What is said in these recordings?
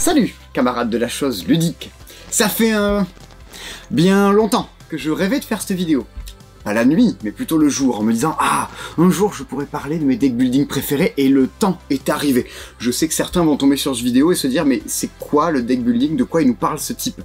Salut, camarades de la chose ludique. Ça fait bien longtemps que je rêvais de faire cette vidéo. Pas la nuit, mais plutôt le jour, en me disant « Ah, un jour je pourrais parler de mes deck building préférés et le temps est arrivé. » Je sais que certains vont tomber sur cette vidéo et se dire « Mais c'est quoi le deck building? De quoi il nous parle ce type ?»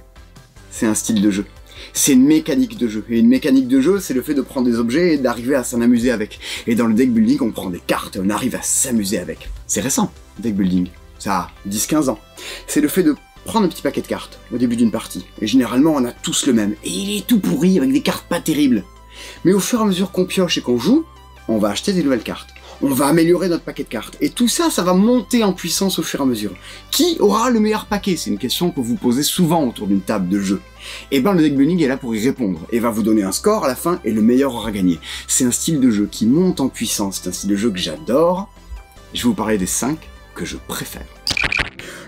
C'est un style de jeu. C'est une mécanique de jeu. Et une mécanique de jeu, c'est le fait de prendre des objets et d'arriver à s'en amuser avec. Et dans le deck building, on prend des cartes et on arrive à s'amuser avec. C'est récent, le deck building. Ça a 10-15 ans. C'est le fait de prendre un petit paquet de cartes au début d'une partie. Et généralement, on a tous le même. Et il est tout pourri avec des cartes pas terribles. Mais au fur et à mesure qu'on pioche et qu'on joue, on va acheter des nouvelles cartes. On va améliorer notre paquet de cartes. Et tout ça, ça va monter en puissance au fur et à mesure. Qui aura le meilleur paquet? C'est une question que vous posez souvent autour d'une table de jeu. Et bien le deck building est là pour y répondre, et va vous donner un score à la fin, et le meilleur aura gagné. C'est un style de jeu qui monte en puissance, c'est un style de jeu que j'adore. Je vais vous parler des 5 que je préfère.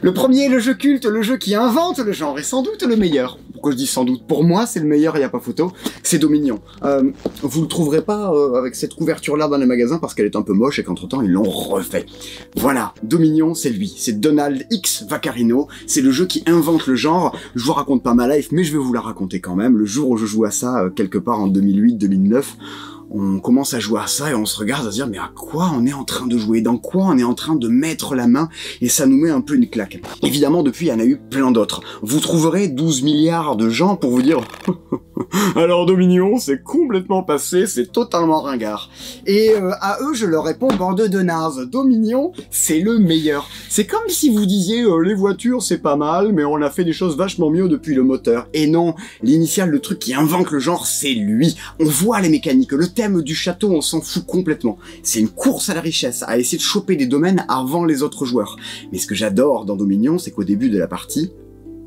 Le premier est le jeu culte, le jeu qui invente le genre, et sans doute le meilleur. Pourquoi je dis sans doute? Pour moi, c'est le meilleur, il n'y a pas photo. C'est Dominion. Vous le trouverez pas avec cette couverture-là dans les magasins parce qu'elle est un peu moche et qu'entre-temps, ils l'ont refait. Voilà, Dominion, c'est lui. C'est Donald X Vaccarino. C'est le jeu qui invente le genre. Je vous raconte pas ma life, mais je vais vous la raconter quand même. Le jour où je joue à ça, quelque part en 2008-2009, on commence à jouer à ça et on se regarde à se dire mais à quoi on est en train de jouer, dans quoi on est en train de mettre la main, et ça nous met un peu une claque. Évidemment depuis il y en a eu plein d'autres. Vous trouverez 12 milliards de gens pour vous dire alors Dominion c'est complètement passé, c'est totalement ringard. Et à eux je leur réponds bande de nazes, Dominion c'est le meilleur. C'est comme si vous disiez les voitures c'est pas mal mais on a fait des choses vachement mieux depuis le moteur. Et non, l'initial, le truc qui invente le genre c'est lui. On voit les mécaniques, le thème du château, on s'en fout complètement. C'est une course à la richesse, à essayer de choper des domaines avant les autres joueurs. Mais ce que j'adore dans Dominion, c'est qu'au début de la partie,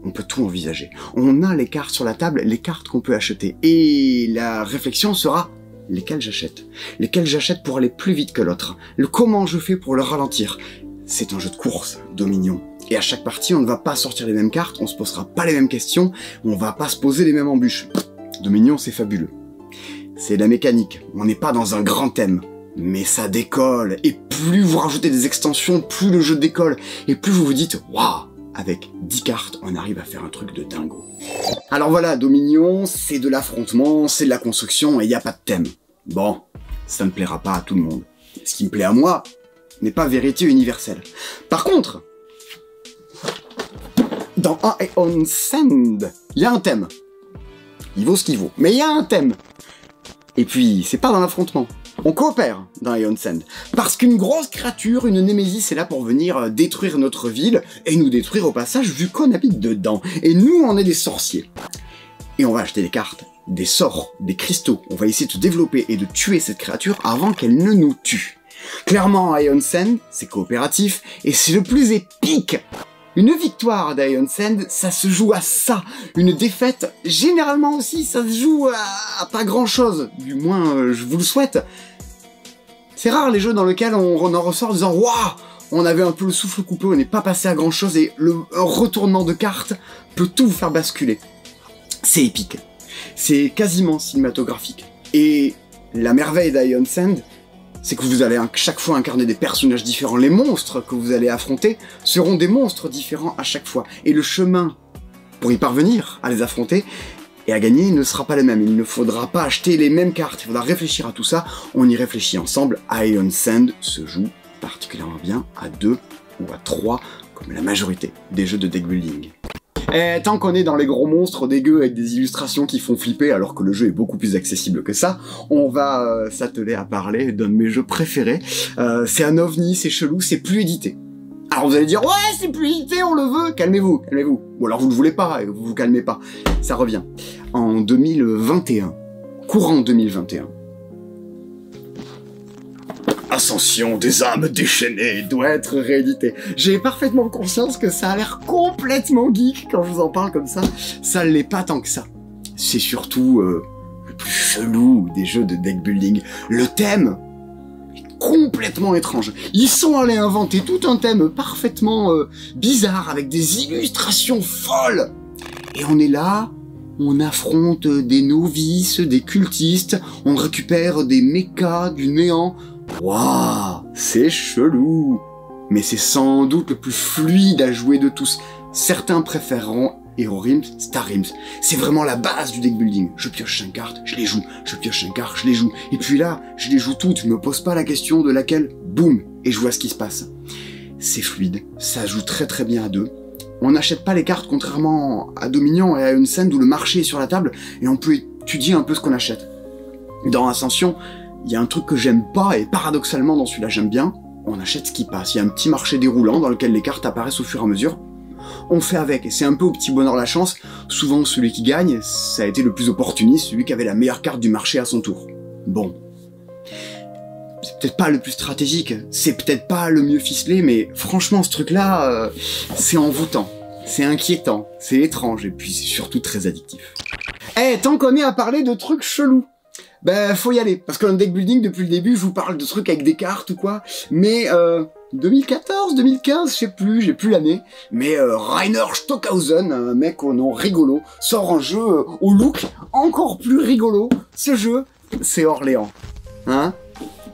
on peut tout envisager. On a les cartes sur la table, les cartes qu'on peut acheter. Et la réflexion sera lesquelles j'achète? Lesquelles j'achète pour aller plus vite que l'autre? Comment je fais pour le ralentir? C'est un jeu de course, Dominion. Et à chaque partie, on ne va pas sortir les mêmes cartes, on ne se posera pas les mêmes questions, on ne va pas se poser les mêmes embûches. Dominion, c'est fabuleux. C'est la mécanique, on n'est pas dans un grand thème, mais ça décolle, et plus vous rajoutez des extensions, plus le jeu décolle, et plus vous vous dites « Waouh !» Avec 10 cartes, on arrive à faire un truc de dingo. Alors voilà, Dominion, c'est de l'affrontement, c'est de la construction, et il n'y a pas de thème. Bon, ça ne plaira pas à tout le monde. Ce qui me plaît à moi n'est pas vérité universelle. Par contre, dans Aeon's End, il y a un thème. Il vaut ce qu'il vaut, mais il y a un thème. Et puis, c'est pas dans l'affrontement. On coopère dans Aeon's End. Parce qu'une grosse créature, une némésis, est là pour venir détruire notre ville et nous détruire au passage vu qu'on habite dedans. Et nous, on est des sorciers. Et on va acheter des cartes, des sorts, des cristaux. On va essayer de développer et de tuer cette créature avant qu'elle ne nous tue. Clairement, Aeon's End, c'est coopératif et c'est le plus épique. Une victoire d'Aeon's End, ça se joue à ça. Une défaite, généralement aussi, ça se joue à pas grand-chose. Du moins, je vous le souhaite. C'est rare les jeux dans lesquels on en ressort en disant « Waouh, on avait un peu le souffle coupé, on n'est pas passé à grand-chose et le retournement de cartes peut tout vous faire basculer. » C'est épique. C'est quasiment cinématographique. Et la merveille d'Aeon's End, c'est que vous allez chaque fois incarner des personnages différents. Les monstres que vous allez affronter seront des monstres différents à chaque fois. Et le chemin pour y parvenir, à les affronter et à gagner, ne sera pas le même. Il ne faudra pas acheter les mêmes cartes. Il faudra réfléchir à tout ça. On y réfléchit ensemble. Aeon's End se joue particulièrement bien à 2 ou à 3, comme la majorité des jeux de deck building. Et tant qu'on est dans les gros monstres dégueux avec des illustrations qui font flipper alors que le jeu est beaucoup plus accessible que ça, on va s'atteler à parler d'un de mes jeux préférés. C'est un ovni, c'est chelou, c'est plus édité. Alors vous allez dire « Ouais, c'est plus édité, on le veut !» Calmez-vous, calmez-vous. Ou alors vous ne le voulez pas et vous vous calmez pas. Ça revient. En 2021, courant 2021, Ascension des âmes déchaînées doit être réédité. J'ai parfaitement conscience que ça a l'air complètement geek quand je vous en parle comme ça. Ça l'est pas tant que ça. C'est surtout le plus chelou des jeux de deck building. Le thème est complètement étrange. Ils sont allés inventer tout un thème parfaitement bizarre avec des illustrations folles. Et on est là. On affronte des novices, des cultistes, on récupère des mechas, du néant. Waouh, c'est chelou. Mais c'est sans doute le plus fluide à jouer de tous. Certains préféreront Hero Rims, Star Rims. C'est vraiment la base du deck building. Je pioche 5 cartes, je les joue. Je pioche 5 cartes, je les joue. Et puis là, je les joue toutes. Je me pose pas la question de laquelle, boum, et je vois ce qui se passe. C'est fluide, ça joue très très bien à deux. On n'achète pas les cartes contrairement à Dominion et à Aeon's End où le marché est sur la table et on peut étudier un peu ce qu'on achète. Dans Ascension, il y a un truc que j'aime pas et paradoxalement dans celui-là j'aime bien, on achète ce qui passe. Il y a un petit marché déroulant dans lequel les cartes apparaissent au fur et à mesure. On fait avec, et c'est un peu au petit bonheur la chance, souvent celui qui gagne, ça a été le plus opportuniste, celui qui avait la meilleure carte du marché à son tour. Bon. C'est peut-être pas le plus stratégique, c'est peut-être pas le mieux ficelé, mais franchement ce truc-là, c'est envoûtant, c'est inquiétant, c'est étrange, et puis c'est surtout très addictif. Eh, tant qu'on est à parler de trucs chelous, bah faut y aller, parce que dans le deck building, depuis le début, je vous parle de trucs avec des cartes ou quoi, mais 2014, 2015, je sais plus, j'ai plus l'année, mais Rainer Stockhausen, un mec au nom rigolo, sort un jeu au look encore plus rigolo. Ce jeu, c'est Orléans. Hein ?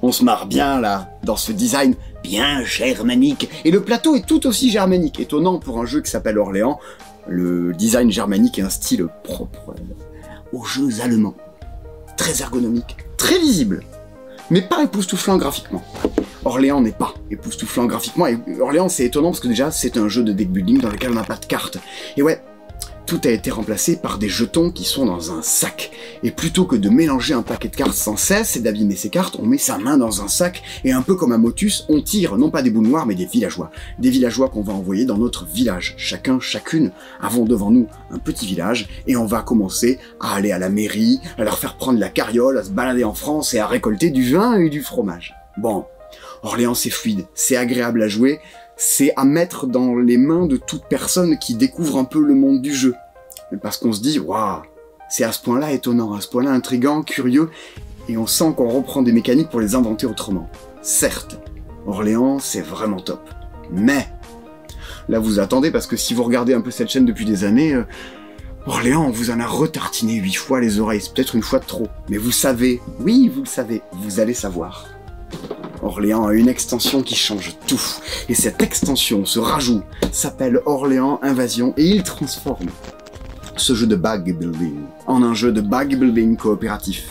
On se marre bien là, dans ce design bien germanique. Et le plateau est tout aussi germanique. Étonnant pour un jeu qui s'appelle Orléans, le design germanique est un style propre aux jeux allemands. Très ergonomique, très visible, mais pas époustouflant graphiquement. Orléans n'est pas époustouflant graphiquement. Et Orléans, c'est étonnant parce que déjà, c'est un jeu de deck building dans lequel on n'a pas de cartes. Et ouais, tout a été remplacé par des jetons qui sont dans un sac. Et plutôt que de mélanger un paquet de cartes sans cesse et d'abîmer ses cartes, on met sa main dans un sac et un peu comme un motus, on tire non pas des boules noires mais des villageois. Des villageois qu'on va envoyer dans notre village. Chacun, chacune, avons devant nous un petit village et on va commencer à aller à la mairie, à leur faire prendre la carriole, à se balader en France et à récolter du vin et du fromage. Bon, Orléans c'est fluide, c'est agréable à jouer, c'est à mettre dans les mains de toute personne qui découvre un peu le monde du jeu. Parce qu'on se dit, waouh, c'est à ce point-là étonnant, à ce point-là intriguant, curieux, et on sent qu'on reprend des mécaniques pour les inventer autrement. Certes, Orléans, c'est vraiment top. Mais, là vous attendez, parce que si vous regardez un peu cette chaîne depuis des années, Orléans, on vous en a retartiné 8 fois les oreilles, c'est peut-être une fois de trop. Mais vous savez, oui, vous le savez, vous allez savoir. Orléans a une extension qui change tout, et cette extension, ce rajout, s'appelle Orléans Invasion, et il transforme ce jeu de bag building en un jeu de bag building coopératif.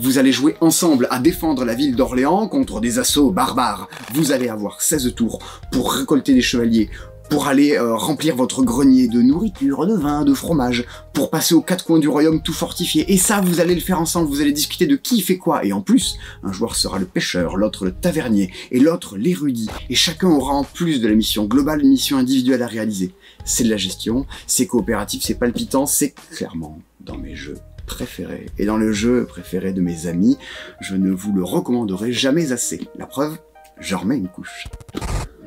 Vous allez jouer ensemble à défendre la ville d'Orléans contre des assauts barbares. Vous allez avoir 16 tours pour récolter des chevaliers, pour aller remplir votre grenier de nourriture, de vin, de fromage, pour passer aux 4 coins du royaume tout fortifié. Et ça, vous allez le faire ensemble, vous allez discuter de qui fait quoi. Et en plus, un joueur sera le pêcheur, l'autre le tavernier, et l'autre l'érudit. Et chacun aura en plus de la mission globale, une mission individuelle à réaliser. C'est de la gestion, c'est coopératif, c'est palpitant, c'est clairement dans mes jeux préférés. Et dans le jeu préféré de mes amis, je ne vous le recommanderai jamais assez. La preuve, je remets une couche.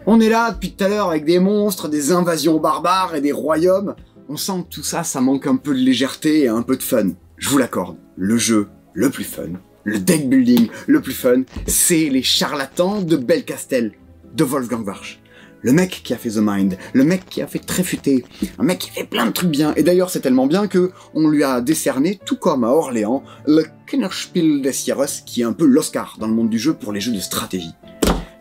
On est là depuis tout à l'heure avec des monstres, des invasions barbares et des royaumes. On sent que tout ça, ça manque un peu de légèreté et un peu de fun. Je vous l'accorde, le jeu le plus fun, le deck building le plus fun, c'est Les charlatans de Belcastel, de Wolfgang Warsch. Le mec qui a fait The Mind, le mec qui a fait Tréfuté, un mec qui a fait plein de trucs bien. Et d'ailleurs, c'est tellement bien que on lui a décerné, tout comme à Orléans, le Kennerspiel des Jahres, qui est un peu l'Oscar dans le monde du jeu pour les jeux de stratégie.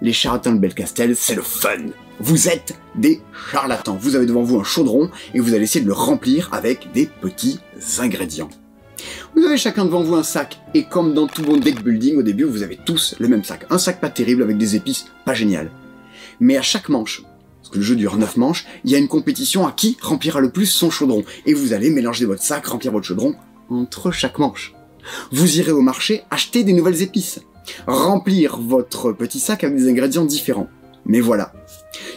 Les charlatans de Belcastel, c'est le fun. Vous êtes des charlatans. Vous avez devant vous un chaudron et vous allez essayer de le remplir avec des petits ingrédients. Vous avez chacun devant vous un sac et comme dans tout bon deck building, au début, vous avez tous le même sac. Un sac pas terrible avec des épices pas géniales. Mais à chaque manche, parce que le jeu dure 9 manches, il y a une compétition à qui remplira le plus son chaudron. Et vous allez mélanger votre sac, remplir votre chaudron entre chaque manche. Vous irez au marché acheter des nouvelles épices. Remplir votre petit sac avec des ingrédients différents. Mais voilà,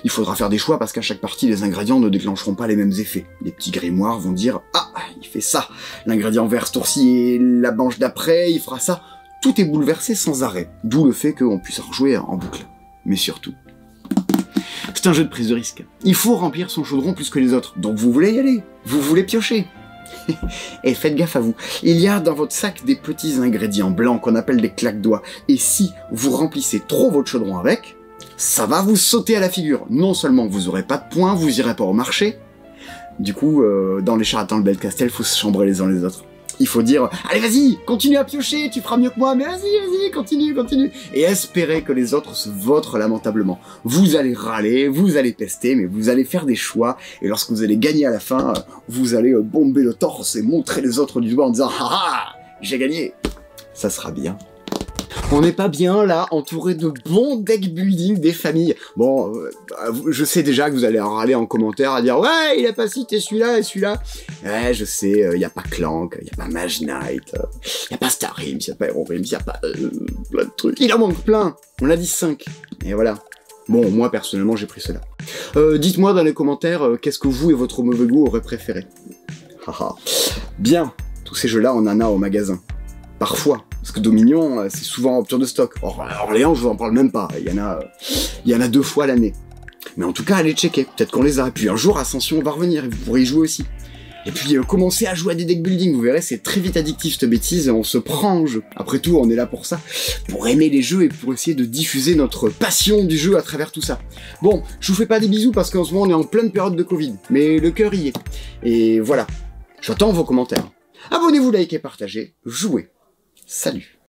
il faudra faire des choix parce qu'à chaque partie, les ingrédients ne déclencheront pas les mêmes effets. Les petits grimoires vont dire « Ah, il fait ça !» L'ingrédient vert ce tour-ci et la manche d'après, il fera ça. Tout est bouleversé sans arrêt, d'où le fait qu'on puisse en rejouer en boucle. Mais surtout, c'est un jeu de prise de risque. Il faut remplir son chaudron plus que les autres, donc vous voulez y aller, vous voulez piocher. Et faites gaffe à vous, il y a dans votre sac des petits ingrédients blancs qu'on appelle des claques-doigts, et si vous remplissez trop votre chaudron avec, ça va vous sauter à la figure. Non seulement vous aurez pas de points, vous irez pas au marché, du coup dans Les charlatans de Belcastel, faut se chambrer les uns les autres. il faut dire « Allez, vas-y, continue à piocher, tu feras mieux que moi, mais vas-y, continue, continue !» Et espérez que les autres se vautrent lamentablement. Vous allez râler, vous allez pester, mais vous allez faire des choix, et lorsque vous allez gagner à la fin, vous allez bomber le torse et montrer les autres du doigt en disant « Ah ah, j'ai gagné !» Ça sera bien. On n'est pas bien là, entouré de bons deck building des familles. Bon, je sais déjà que vous allez râler en commentaire à dire « Ouais, il a pas cité celui-là et celui-là ». Ouais, je sais, il n'y a pas Clank, il n'y a pas Mage Knight, il n'y a pas Star Rims, il n'y a pas Hero Rims, il n'y a pas plein de trucs. Il en manque plein, on a dit 5, et voilà. Bon, moi personnellement, j'ai pris cela. Dites-moi dans les commentaires qu'est-ce que vous et votre mauvais goût auraient préféré. Bien, tous ces jeux-là, on en a au magasin. Parfois, parce que Dominion, c'est souvent en rupture de stock. Or, Orléans, je vous en parle même pas, il y en a 2 fois l'année. Mais en tout cas, allez checker, peut-être qu'on les a. Et puis un jour, Ascension va revenir, et vous pourrez y jouer aussi. Et puis, commencez à jouer à des deck building, vous verrez, c'est très vite addictif cette bêtise, on se prend en jeu. Après tout, on est là pour ça, pour aimer les jeux et pour essayer de diffuser notre passion du jeu à travers tout ça. Bon, je vous fais pas des bisous parce qu'en ce moment, on est en pleine période de Covid, mais le cœur y est. Et voilà, j'attends vos commentaires. Abonnez-vous, likez, partagez, jouez. Salut.